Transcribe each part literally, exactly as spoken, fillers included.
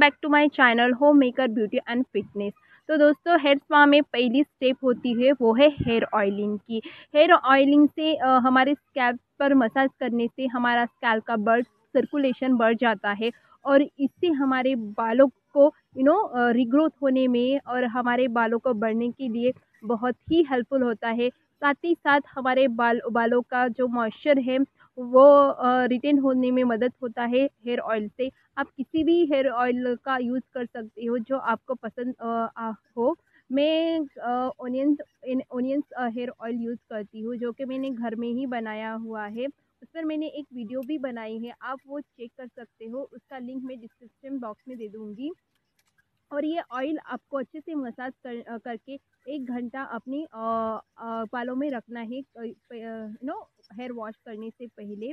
Welcome back to my channel home maker beauty and fitness. तो दोस्तों hair spa में पहली स्टेप होती है वो है हेयर ऑयलिंग की। हेयर ऑयलिंग से आ, हमारे स्कैल्प पर मसाज करने से हमारा स्कैल्प का ब्लड सर्कुलेशन बढ़ जाता है और इससे हमारे बालों को यू नो रिग्रोथ होने में और हमारे बालों को बढ़ने के लिए बहुत ही हेल्पफुल होता है। साथ ही साथ हमारे बाल बालों का जो मॉइस्चर है वो रिटेन होने में मदद होता है हेयर ऑयल से। आप किसी भी हेयर ऑयल का यूज़ कर सकते हो जो आपको पसंद आ, हो। मैं onions onions hair oil use करती हूँ जो कि मैंने घर में ही बनाया हुआ है। उस पर मैंने एक वीडियो भी बनाई है, आप वो चेक कर सकते हो। उसका लिंक मैं डिस्क्रिप्शन बॉक्स में दे दूँगी। और ये ऑयल आपको अच्छे से मसाज कर करके एक घंटा अपने बालों में रखना है। नो हेयर वॉश करने से पहले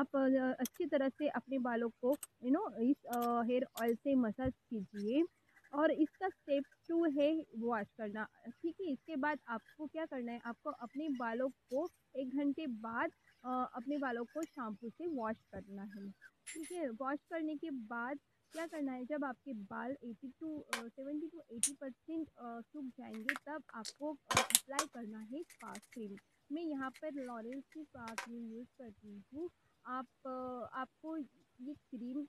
आप अच्छी तरह से अपने बालों को यू नो इस हेयर ऑयल से मसाज कीजिए। और इसका स्टेप टू है वॉश करना, ठीक है। इसके बाद आपको क्या करना है, आपको अपने बालों को एक घंटे बाद अपने बालों को शैम्पू से वॉश करना है, ठीक है। वॉश करने के बाद क्या करना है, जब आपके बाल सेवेंटी टू एटी परसेंट सूख जाएंगे तब आपको अप्लाई करना है स्पा क्रीम। मैं यहाँ पर लॉरियल की स्पा क्रीम यूज़ करती हूँ। आप आपको ये क्रीम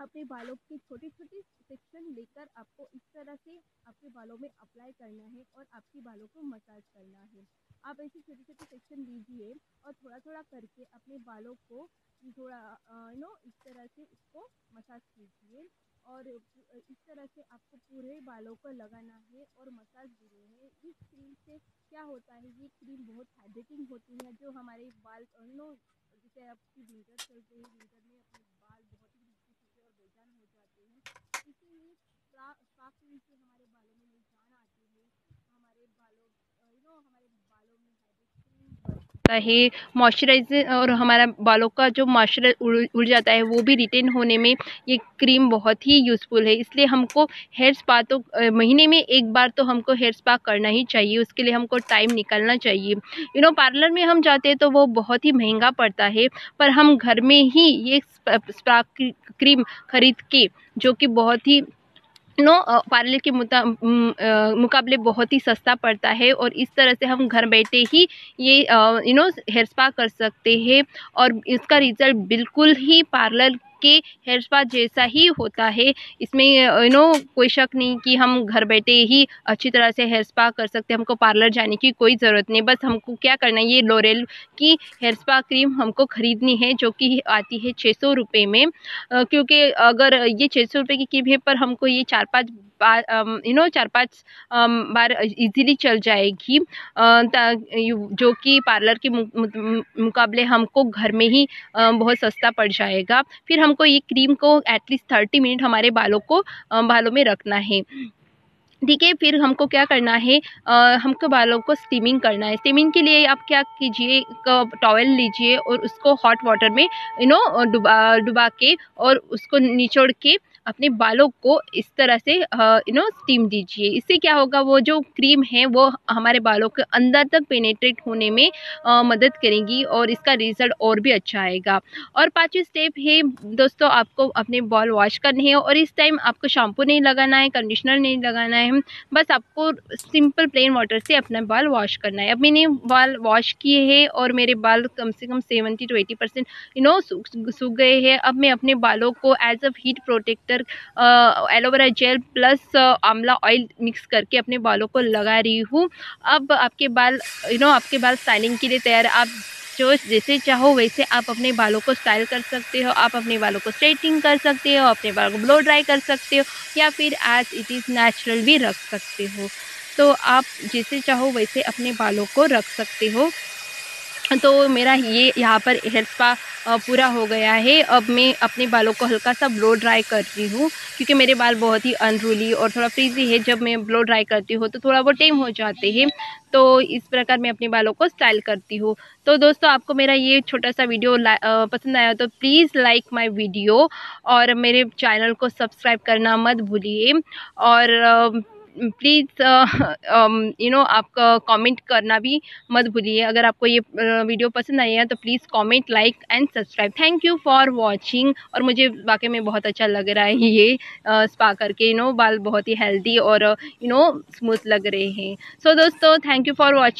अपने बालों के छोटे छोटे सेक्शन लेकर आपको इस तरह से आपके बालों में अप्लाई करना है और आपके बालों को मसाज करना है। आप ऐसे छोटे छोटे सेक्शन लीजिए और थोड़ा थोड़ा करके अपने बालों को थोड़ा यू नो इस तरह से इसको मसाज कीजिए। और इस तरह से आपको पूरे बालों को लगाना है और मसाज देनी है। इस क्रीम से क्या होता है, ये क्रीम बहुत हाइड्रेटिंग होती है। जो हमारे बाल यू नो जैसे आपकी विंटर चलते हैं, विंटर में अपने बाल बहुत ही सूखे और बेजान हो जाते हैं, इसीलिए स्पा क्रीम से हमारे बालों में जान आती है। हमारे बालों यू नो हमारे बालों में है मॉइस्चराइजर और हमारा बालों का जो मॉइस्चर उड़, उड़ जाता है वो भी रिटेन होने में ये क्रीम बहुत ही यूज़फुल है। इसलिए हमको हेयर स्पा तो महीने में एक बार तो हमको हेयर स्पा करना ही चाहिए। उसके लिए हमको टाइम निकालना चाहिए। यू नो पार्लर में हम जाते हैं तो वो बहुत ही महंगा पड़ता है, पर हम घर में ही ये स्पा क्रीम खरीद के, जो कि बहुत ही नो पार्लर के मुकाबले बहुत ही सस्ता पड़ता है, और इस तरह से हम घर बैठे ही ये यू नो हेयर स्पा कर सकते हैं। और इसका रिज़ल्ट बिल्कुल ही पार्लर के हेयर स्पा जैसा ही होता है। इसमें यू नो कोई शक नहीं कि हम घर बैठे ही अच्छी तरह से हेयर स्पा कर सकते हैं। हमको पार्लर जाने की कोई ज़रूरत नहीं। बस हमको क्या करना है, ये लॉरियल की हेयर स्पा क्रीम हमको ख़रीदनी है जो कि आती है छः सौ रुपये में। क्योंकि अगर ये छः सौ रुपये की क्रीम है पर हमको ये चार पाँच बार यू नो चार पाँच बार इजीली चल जाएगी, जो कि पार्लर के मुकाबले हमको घर में ही बहुत सस्ता पड़ जाएगा। फिर हमको ये क्रीम को एटलीस्ट थर्टी मिनट हमारे बालों को बालों में रखना है, ठीक है। फिर हमको क्या करना है, आ, हमको बालों को स्टीमिंग करना है। स्टीमिंग के लिए आप क्या कीजिए, टॉवल लीजिए और उसको हॉट वाटर में यू नो डुबा डुबा के और उसको निचोड़ के अपने बालों को इस तरह से यू नो स्टीम दीजिए। इससे क्या होगा, वो जो क्रीम है वो हमारे बालों के अंदर तक पेनेट्रेट होने में आ, मदद करेगी और इसका रिज़ल्ट और भी अच्छा आएगा। और पाँचवीं स्टेप है दोस्तों, आपको अपने बाल वॉश करने हैं और इस टाइम आपको शैम्पू नहीं लगाना है, कंडीशनर नहीं लगाना है, बस आपको सिंपल प्लेन वाटर से अपना बाल वॉश करना है। अब मैंने बाल वॉश किए हैं और मेरे बाल कम से कम seventy to eighty percent you know सूख गए हैं। अब मैं अपने बालों को as a heat protector aloe vera gel plus आंवला ऑयल मिक्स करके अपने बालों को लगा रही हूँ। अब आपके बाल यू नो आपके बाल स्टाइलिंग के लिए तैयार। आप जो जैसे चाहो वैसे आप अपने बालों को स्टाइल कर सकते हो। आप अपने बालों को स्ट्रेटिंग कर सकते हो, अपने बालों को ब्लो ड्राई कर सकते हो, या फिर एज इट इज़ नेचुरल भी रख सकते हो। तो आप जैसे चाहो वैसे अपने बालों को रख सकते हो। तो मेरा ये यहाँ पर हेयर स्पा पूरा हो गया है। अब मैं अपने बालों को हल्का सा ब्लो ड्राई कर रही हूँ क्योंकि मेरे बाल बहुत ही अनरूली और थोड़ा फ्रीजी है। जब मैं ब्लो ड्राई करती हूँ तो थोड़ा वो टेम हो जाते हैं। तो इस प्रकार मैं अपने बालों को स्टाइल करती हूँ। तो दोस्तों आपको मेरा ये छोटा सा वीडियो पसंद आया तो प्लीज़ लाइक माय वीडियो और मेरे चैनल को सब्सक्राइब करना मत भूलिए। और प्लीज़ यू नो आप कमेंट करना भी मत भूलिए। अगर आपको ये वीडियो पसंद आई है तो please comment, like and subscribe. Thank you for watching. और मुझे वाकई में बहुत अच्छा लग रहा है ये स्पा करके, यू नो बाल बहुत ही हेल्दी और यू नो स्मूथ लग रहे हैं। सो दोस्तों, थैंक यू फॉर वाचिंग।